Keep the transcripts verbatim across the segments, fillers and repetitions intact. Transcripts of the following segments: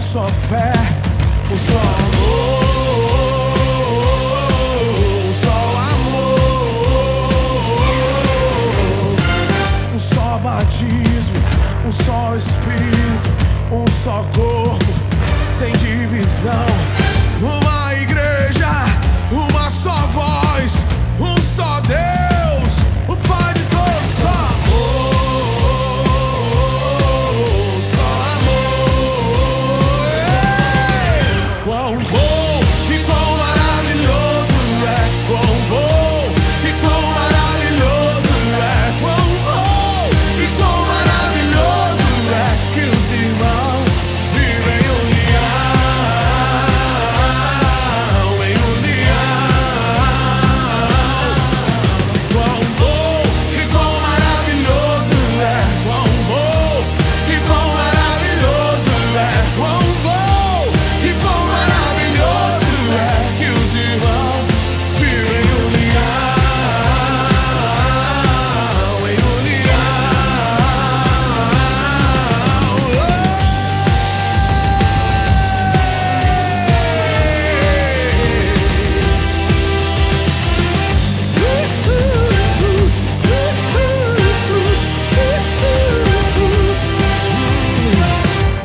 sua fé, o seu amor. Um só Espírito, um só corpo, sem divisão. Uma igreja, uma só voz, um só Deus, o Pai de todos. Só amor, só amor. Quão bom e quão maravilhoso é. Quão bom e quão maravilhoso é. Quão bom e quão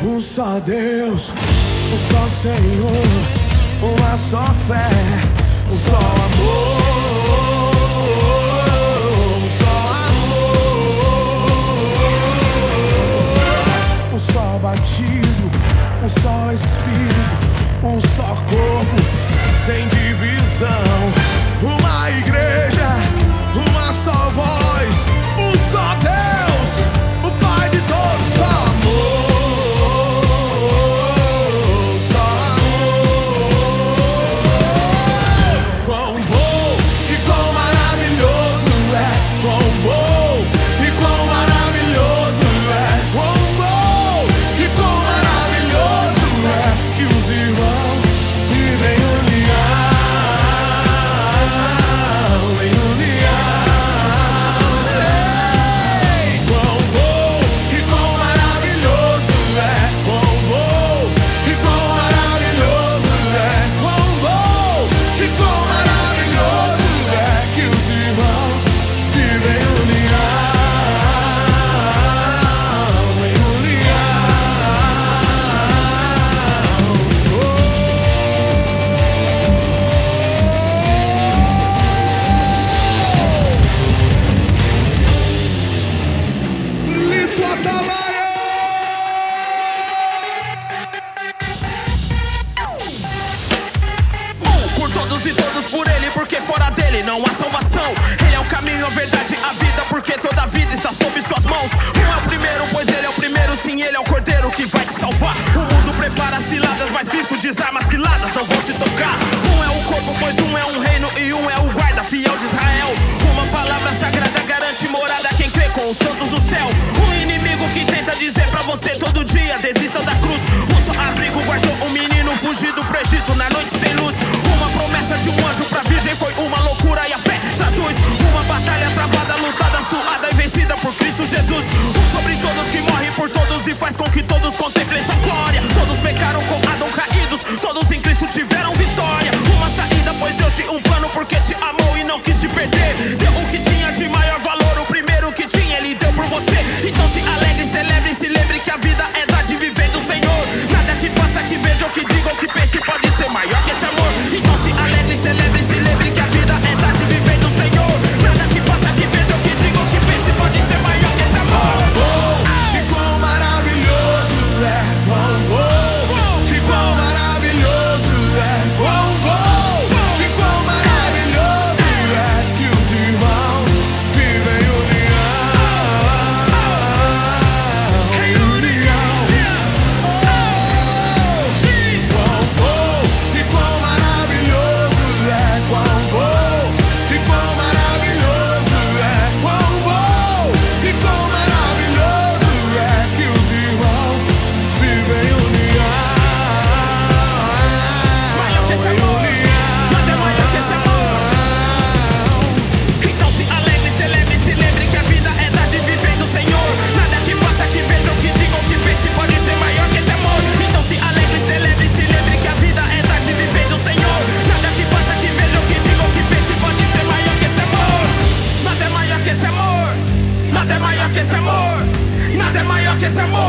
Um só Deus, um só Senhor, uma só fé, um só amor, um só amor, um só batismo, um só Espírito, um só corpo, sem divisão, uma igreja, uma só voz, um só Deus, o Pai de todos, só amor. E todos por ele, porque fora dele não há salvação. Ele é o caminho, a verdade, a vida, porque toda a vida está sob suas mãos. Um é o primeiro, pois ele é o primeiro. Sim, ele é o cordeiro que vai te salvar. O mundo prepara ciladas, mas Cristo desarma ciladas, não vão te tocar. Um é o corpo, pois um é um reino, e um é o guarda fiel de Israel. Uma palavra sagrada garante morada a quem crê com os santos no céu. O inimigo que tenta dizer pra você todo dia, desista da cruz. O seu abrigo guardou um menino fugido pro Egito na noite sem luz. Uma promessa de um anjo pra virgem foi uma loucura e a fé traduz. Uma batalha travada, lutada, suada e vencida por Cristo Jesus. Um sobre todos que morre por todos e faz com que todos contemplem sua glória. Todos pecaram com Adão caídos, todos em Cristo tiveram vitória. Uma saída, pois Deus te um plano porque te amou e não quis te perder. Deu o que tinha de maior valor, o primeiro que tinha ele deu por você. Então se alegre, celebre, se lembre que a vida é dar de viver do Senhor. Nada que faça, que veja, ou que diga, ou que pense pode ser maior que esse amor. Então se alegre, celebre, se lembre que a vida é dar de viver do Senhor. Nada que faça, que veja, ou que diga, ou que pense pode ser maior que esse amor. Oh, e quão maravilhoso é, quão bom, e quão maravilhoso é, quão bom, e quão maravilhoso é que os irmãos ese amor.